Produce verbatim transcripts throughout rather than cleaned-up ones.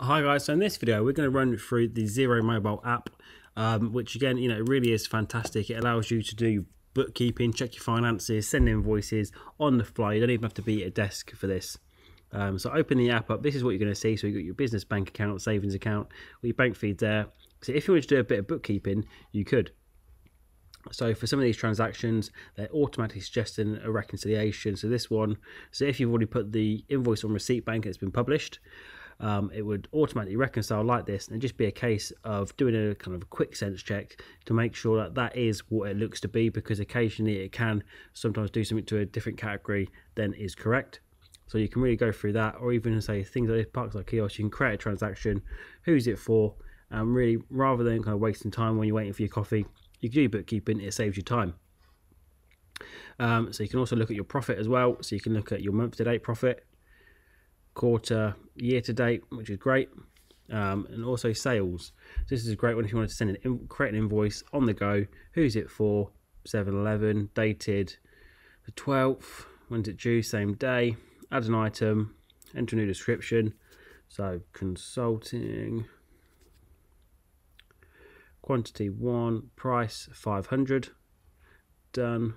Hi guys, so in this video we're going to run through the Xero Mobile app, um, which again, you know, really is fantastic. It allows you to do bookkeeping, check your finances, send invoices on the fly. You don't even have to be at a desk for this. Um, so open the app up. This is what you're going to see. So you've got your business bank account, savings account, or your bank feed there. So if you want to do a bit of bookkeeping, you could. So for some of these transactions, they're automatically suggesting a reconciliation. So this one, so if you've already put the invoice on Receipt Bank and it's been published, um, it would automatically reconcile like this, and just be a case of doing a kind of a quick sense check to make sure that that is what it looks to be, because occasionally it can sometimes do something to a different category than is correct. So you can really go through that, or even say things like this, parks like kiosks, you can create a transaction, who's it for, and really rather than kind of wasting time when you're waiting for your coffee, you can do bookkeeping, it saves you time. Um, so you can also look at your profit as well. So you can look at your month to date profit, quarter, year to date, which is great. Um, and also sales. So this is a great one if you wanted to send an in, create an invoice on the go. Who's it for? seven eleven, dated the twelfth. When's it due? Same day. Add an item. Enter a new description. So consulting. Quantity one, price five hundred, done,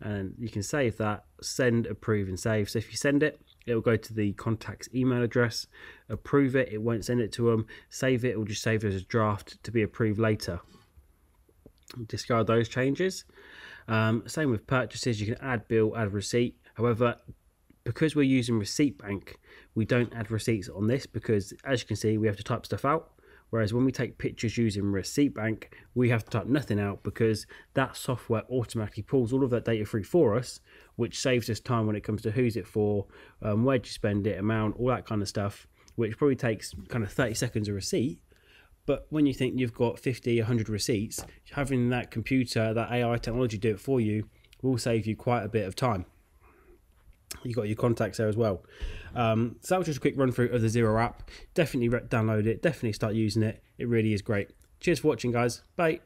and you can save that, send, approve and save. So if you send it, it will go to the contact's email address. Approve it, it won't send it to them. Save it, it will just save it as a draft to be approved later. Discard those changes. Um, same with purchases, you can add bill, add receipt. However, because we're using Receipt Bank, we don't add receipts on this because, as you can see, we have to type stuff out. Whereas when we take pictures using Receipt Bank, we have to type nothing out because that software automatically pulls all of that data through for us, which saves us time when it comes to who's it for, um, where did you spend it, amount, all that kind of stuff, which probably takes kind of thirty seconds a receipt. But when you think you've got fifty, a hundred receipts, having that computer, that A I technology do it for you will save you quite a bit of time. You've got your contacts there as well. Um, so that was just a quick run through of the Xero app. Definitely download it. Definitely start using it. It really is great. Cheers for watching, guys. Bye.